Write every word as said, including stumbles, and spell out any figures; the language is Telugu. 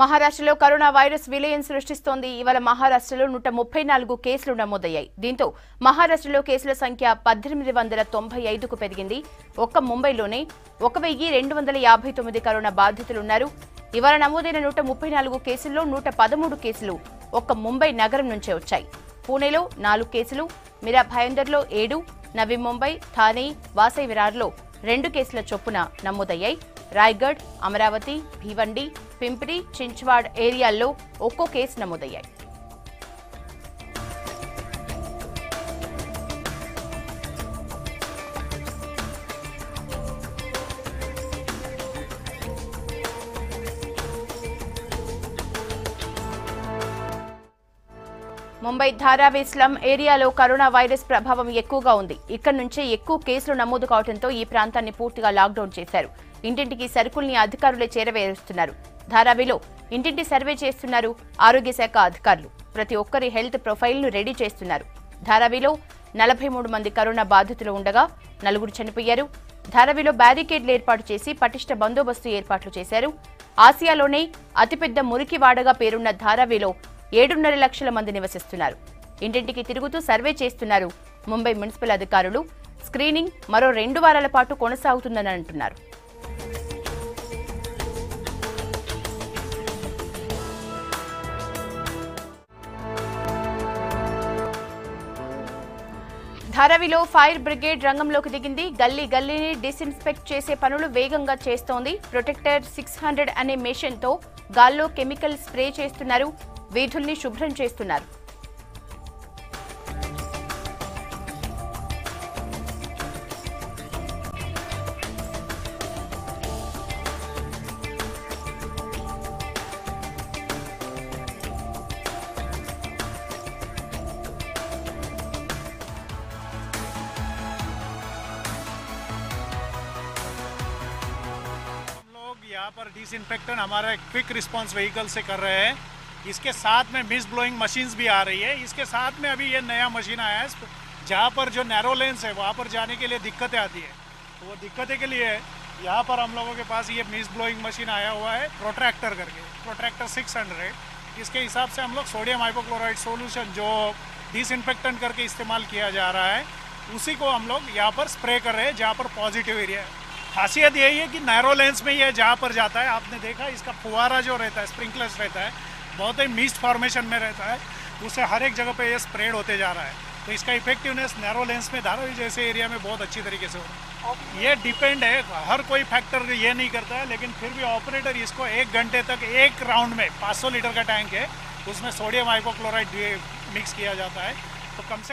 మహారాష్ట్రలో కరోనా వైరస్ విలయం సృష్టిస్తోంది. ఇవాళ మహారాష్ట్రలో నూట ముప్పై నాలుగు కేసులు నమోదయ్యాయి. దీంతో మహారాష్ట్రలో కేసుల సంఖ్య పద్దెనిమిది వందల తొంభై ఐదుకు పెరిగింది. ఒక్క ముంబైలోనే ఒక వెయ్యి రెండు వందల యాభై తొమ్మిది కరోనా బాధితులు ఉన్నారు. ఇవాళ నమోదైన నూట ముప్పై నాలుగు కేసుల్లో నూట పదమూడు కేసులు ఒక్క ముంబై నగరం నుంచే వచ్చాయి. పూణేలో నాలుగు కేసులు, మిరా భయందర్లో ఏడు, నవి ముంబై, థానే, వాసై విరార్లో రెండు కేసుల చొప్పున నమోదయ్యాయి. రాయగఢ్, అమరావతి, భీవండి, పింప్రి, చించ్వాడ్ ఏరియాల్లో ఒక్కో కేసు నమోదయ్యాయి. ముంబై ధారావి స్లమ్ ఏరియాలో కరోనా వైరస్ ప్రభావం ఎక్కువగా ఉంది. ఇక్కడ నుంచే ఎక్కువ కేసులు నమోదు కావడంతో ఈ ప్రాంతాన్ని పూర్తిగా లాక్డౌన్ చేశారు. ఇంటింటికి సరుకుల్ని అధికారులే చేరవేస్తున్నారు. ధారావిలో ఇంటింటి సర్వే చేస్తున్నారు ఆరోగ్య శాఖ అధికారులు. ప్రతి ఒక్కరి హెల్త్ ప్రొఫైల్ను రెడీ చేస్తున్నారు. ధారావిలో నలభై మూడు మంది కరోనా బాధితులు ఉండగా నలుగురు చనిపోయారు. ధారావిలో బ్యారికేడ్లు ఏర్పాటు చేసి పటిష్ట బందోబస్తు ఏర్పాట్లు చేశారు. ఆసియాలోనే అతిపెద్ద మురికి వాడగా పేరున్న ధారావిలో ఏడున్నర లక్షల మంది నివసిస్తున్నారు. ఇంటింటికి తిరుగుతూ సర్వే చేస్తున్నారు ముంబై మున్సిపల్ అధికారులు. స్క్రీనింగ్ మరో రెండు వారాల పాటు కొనసాగుతుందని అంటున్నారు. ధారావిలో ఫైర్ బ్రిగేడ్ రంగంలోకి దిగింది. గల్లీ గల్లీని డిస్ఇన్స్పెక్ట్ చేసే పనులు వేగంగా చేస్తోంది. ప్రొటెక్టర్ సిక్స్ హండ్రెడ్ అనే మెషిన్తో గాల్లో కెమికల్ స్ప్రే చేస్తున్నారు. వీధుల్ని శుభ్రం చేస్తున్నారు. लोग यहाँ पर डिसइंफेक्टेंट हमारा क्विक रिस्पांस व्हीकल से कर रहे हैं. इसके साथ में मिस ब्लोइंग मशीन्स भी आ रही है. इसके साथ में अभी ये नया मशीन आया है जहाँ पर जो नैरो लेंस है वहाँ पर जाने के लिए दिक्कतें आती है. तो वो दिक्कतें के लिए यहाँ पर हम लोगों के पास ये मिस ब्लोइंग मशीन आया हुआ है प्रोट्रैक्टर करके, प्रोट्रैक्टर सिक्स हंड्रेड. इसके हिसाब से हम लोग सोडियम हाइपोक्लोराइड सोल्यूशन जो डिसइंफेक्टेंट करके इस्तेमाल किया जा रहा है उसी को हम लोग यहाँ पर स्प्रे कर रहे हैं जहाँ पर पॉजिटिव एरिया है. खासियत यही है कि नैरो लेंस में यह जहाँ पर जाता है, आपने देखा इसका फुहारा जो रहता है, स्प्रिंकलर्स रहता है, बहुत ही मिस्ट फॉर्मेशन में रहता है. उससे हर एक जगह पे ये स्प्रेड होते जा रहा है. तो इसका इफेक्टिवनेस नैरो लेंस में धारावी जैसे एरिया में बहुत अच्छी तरीके से हो रहा है. ये डिपेंड है, हर कोई फैक्टर ये नहीं करता है. लेकिन फिर भी ऑपरेटर इसको एक घंटे तक एक राउंड में पाँच सौ लीटर का टैंक है उसमें सोडियम हाइपोक्लोराइड मिक्स किया जाता है. तो कम से